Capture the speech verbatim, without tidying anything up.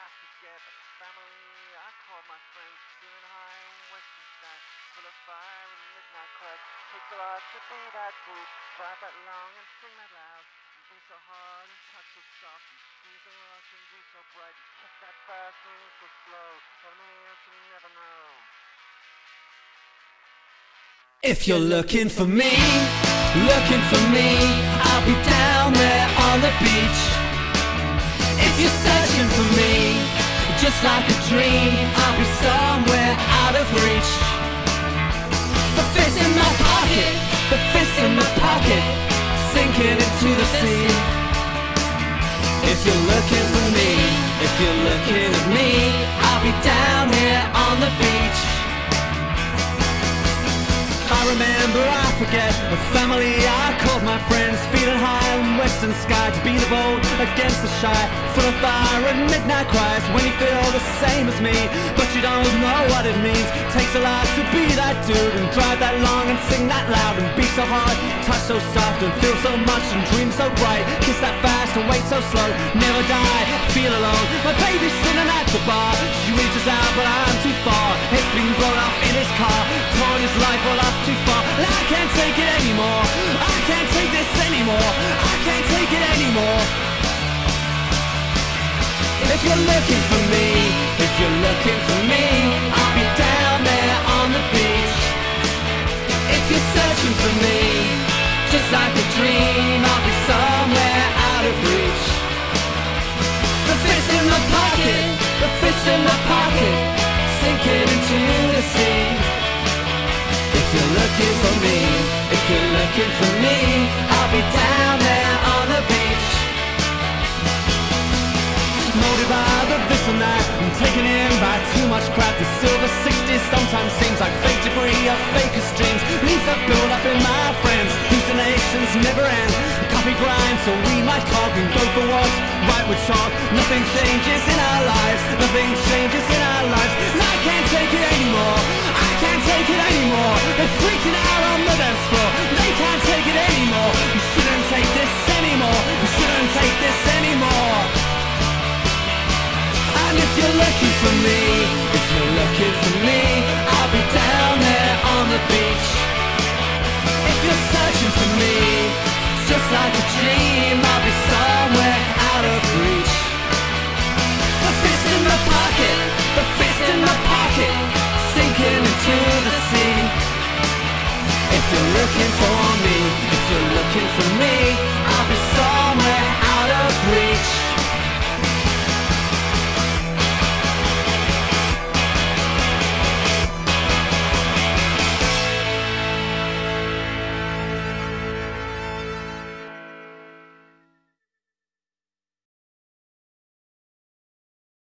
basket get a family. I called my friends feeling high in Western style, full of fire and midnight cries. Takes a lot to be that fool, ride that long and sing that loud, and be so hard and touch so soft, and squeeze so hard and be so bright, and kiss that fast and so slow. How many else you never know. If you're looking for me, looking for me, I'll be down there on the beach. If you're searching for me, just like a dream, I'll be somewhere out of reach. The fist in my pocket, the fist in my pocket, sinking into the sea. If you're looking for me, if you're looking at me, I'll be down here on the beach. I remember, I forget, a family I called my friends, feeling high in western sky, to be the bold against the shy, full of fire and midnight cries. When you feel the same as me, but you don't know what it means, takes a lot to be that dude, and drive that long and sing that loud, and be so hard, touch so soft, and feel so much, and dream so bright, kiss that fast and wait so slow, never die, feel alone. My baby's sitting at the bar, she reaches out but I'm too far, it's been blown up in his car, torn his life all up too far. And I can't take it anymore, I can't take this anymore, I can't take it anymore. If you're looking for me, if you're looking for me, I'll be down there on the beach. If you're searching for me, just like a dream, I'll be somewhere out of reach. The fist in my pocket, the fist in my pocket, sinking into the sea. If you're looking for me, if you're looking for me, I'll be down there on the beach. Molded by the this and that, I'm taken in by too much crap. The silver sixties sometimes seems like fake debris of fakest dreams. Leaves that build up in my friends, hallucinations never end. Coffee grinds, so we might talk and go for walks, write with chalk. Nothing changes in our lives, nothing changes in our lives. And I can't take it anymore, I can't take it anymore. They're freaking out on the dance floor, they can't take it anymore. You shouldn't take this anymore, you shouldn't take this anymore. And if you're looking for me, if you're looking for me, I'll be down there on the beach. If you're searching for me, just like a dream, I'll be somewhere out of reach.